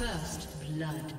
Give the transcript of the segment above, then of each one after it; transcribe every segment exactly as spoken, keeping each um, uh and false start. First blood.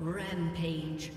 Rampage.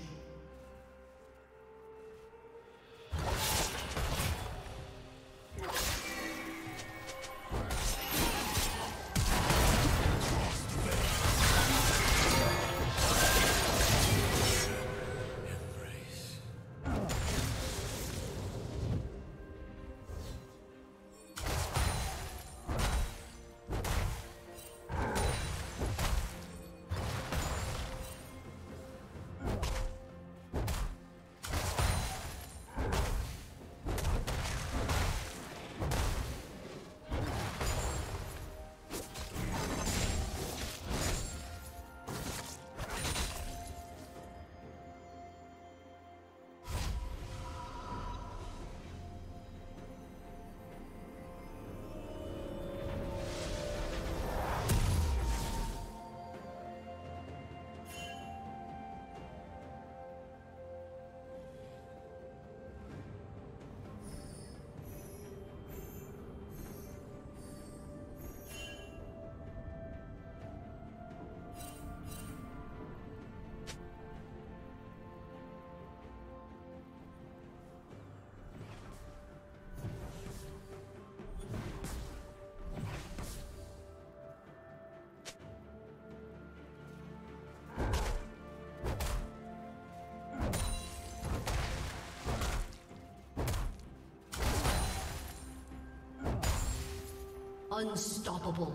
Unstoppable.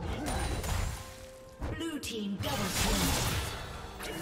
Blue team double kill.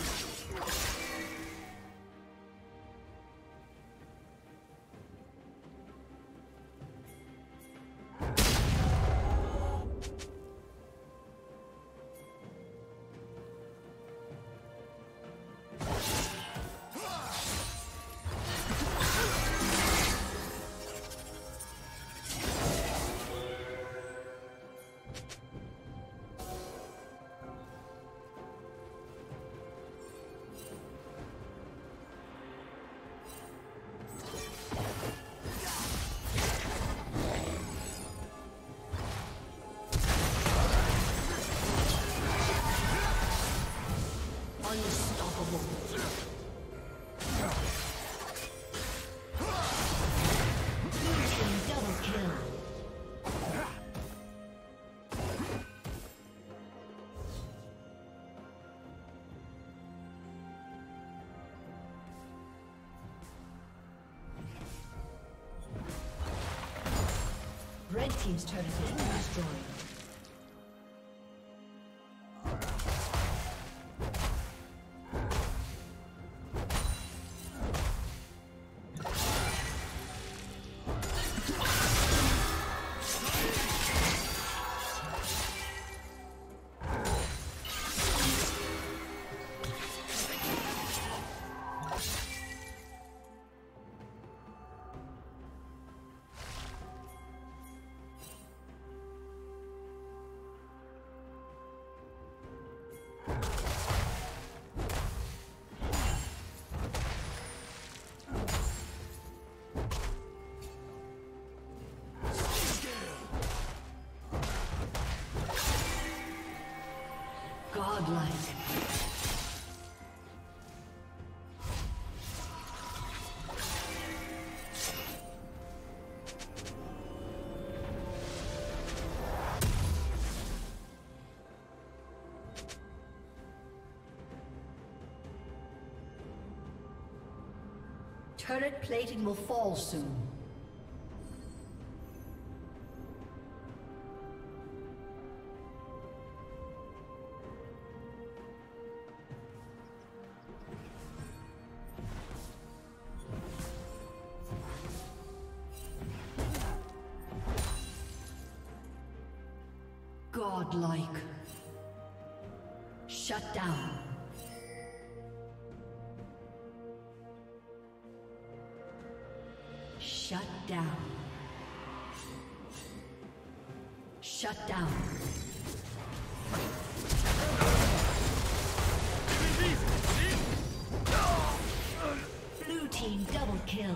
Red team's turret has been destroyed. Godlike. Turret plating will fall soon. Godlike. Shut down. Shut down. Shut down. Blue team double kill.